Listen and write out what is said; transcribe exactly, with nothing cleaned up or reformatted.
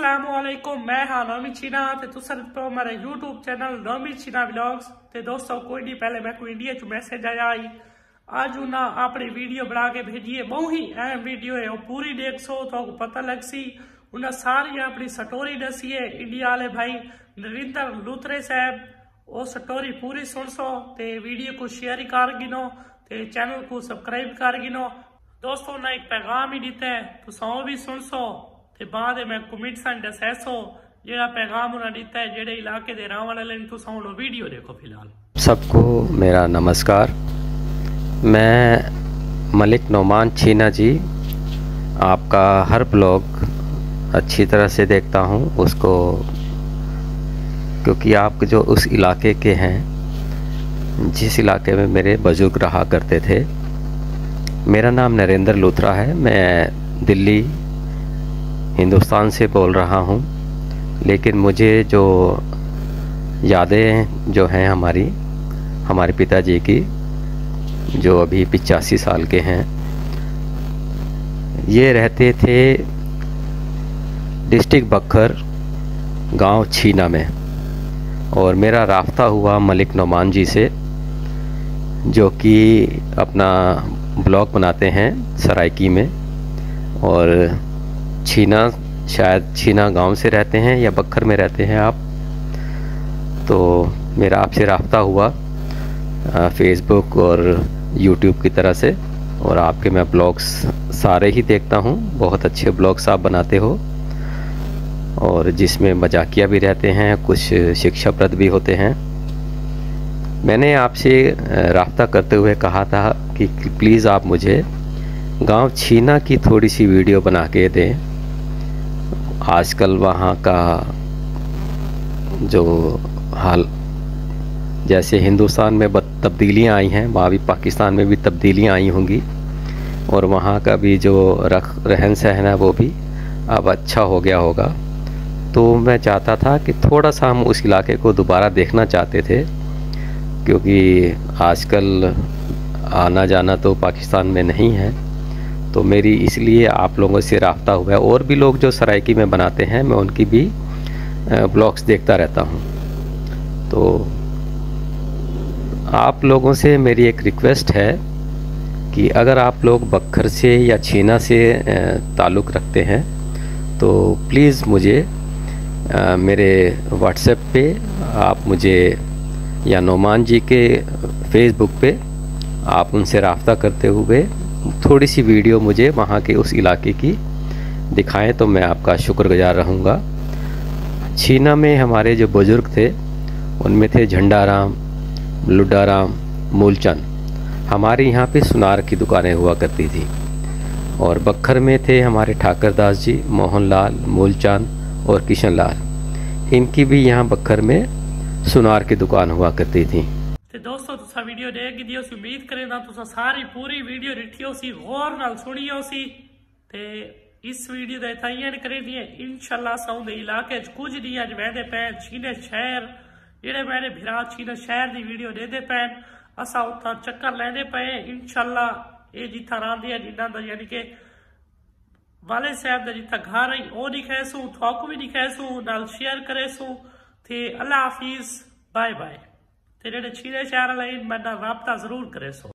अस्सलाम वालेकुम, मैं हां नोमी छीना ते तुसा तो हमारे YouTube चैनल नोमिचीनाव्लॉग्स ते दोस्तों कोई नहीं पहले मैं को इंडिया जो मैसेज आया आई आज ना आपने वीडियो बना के भेजिए बहु ही अहम वीडियो है वो पूरी देखो तो पता लगसी उन सारी अपनी स्टोरी दसी है इंडिया वाले भाई नरेंद्र लूथरे साहब वो स्टोरी पूरी सुनसो ते वीडियो को शेयर कर गिनो ते चैनल को सब्सक्राइब कर गिनो। दोस्तों ना एक पैगाम ही देते हैं तो सौ भी सुन सो ते बाद में कमेंट सन दसो जेड़ा पैगाम उन्हें देता है जेड़े इलाके दे रहने वाले तो सौ वीडियो देखो। फिलहाल सबको मेरा नमस्कार, मैं मलिक नोमान छीना जी आपका हर ब्लॉग अच्छी तरह से देखता हूँ उसको, क्योंकि आप जो उस इलाके के हैं जिस इलाके में मेरे बुजुर्ग रहा करते थे। मेरा नाम नरेंद्र लूथरा है, मैं दिल्ली हिंदुस्तान से बोल रहा हूं, लेकिन मुझे जो यादें जो हैं हमारी हमारे पिताजी की जो अभी पिचासी साल के हैं, ये रहते थे डिस्ट्रिक्ट बखर गांव छीना में। और मेरा रास्ता हुआ मलिक नोमान जी से जो कि अपना ब्लॉग बनाते हैं सरायकी में, और छीना शायद छीना गांव से रहते हैं या बखर में रहते हैं आप, तो मेरा आपसे राब्ता हुआ फेसबुक और यूट्यूब की तरह से। और आपके मैं ब्लॉग्स सारे ही देखता हूं, बहुत अच्छे ब्लॉग्स आप बनाते हो और जिसमें मजाकिया भी रहते हैं, कुछ शिक्षाप्रद भी होते हैं। मैंने आपसे राब्ता करते हुए कहा था कि प्लीज़ आप मुझे गांव छीना की थोड़ी सी वीडियो बना के दें, आजकल वहाँ का जो हाल जैसे हिंदुस्तान में तब्दीलियाँ आई हैं वहाँ भी पाकिस्तान में भी तब्दीलियाँ आई होंगी, और वहाँ का भी जो रख रहन सहन है वो भी अब अच्छा हो गया होगा। तो मैं चाहता था कि थोड़ा सा हम उस इलाके को दोबारा देखना चाहते थे, क्योंकि आजकल आना जाना तो पाकिस्तान में नहीं है, तो मेरी इसलिए आप लोगों से राब्ता हुआ है। और भी लोग जो सरायकी में बनाते हैं मैं उनकी भी ब्लॉग्स देखता रहता हूं, तो आप लोगों से मेरी एक रिक्वेस्ट है कि अगर आप लोग बखर से या छीना से ताल्लुक़ रखते हैं तो प्लीज़ मुझे आ, मेरे व्हाट्सएप पे आप मुझे या नोमान जी के फेसबुक पे आप उनसे राब्ता करते हुए थोड़ी सी वीडियो मुझे वहाँ के उस इलाके की दिखाएं तो मैं आपका शुक्रगुजार रहूँगा। छीना में हमारे जो बुज़ुर्ग थे उनमें थे झंडा राम, लुडा राम, मूलचंद। हमारे यहाँ पे सुनार की दुकानें हुआ करती थी, और बखर में थे हमारे ठाकरदास जी, मोहन लाल, मूलचंद और किशनलाल। इनकी भी यहाँ बखर में सुनार की दुकान हुआ करती थी। ते दोस्तों तुसा वीडियो देखी दी उसी उम्मीद करें ना तुसा सारी पूरी वीडियो रिठी उसी गौर नाल सुनी उसी ते इस वीडियो दे ताईं करे दिए इंशाल्लाह साउं दे इलाके च कुछ दी अज वहदे पैन छीने शहर जेड़े मेरे भरा छीने शहर दी वीडियो दे दे पैन असा उत्ता चक्कर लैंदे पए इंशाल्लाह। ए जिथा रांदे जिन्ना दा यानी के वाले साहब दा जिथा घर है ओ दिखेसू थाकू भी दिखेसू नाल शेयर करेसू ते अल्लाह हाफिज बाय बाय। तेरे छीने शहर लाइन मैं राब्ता जरूर करे सो।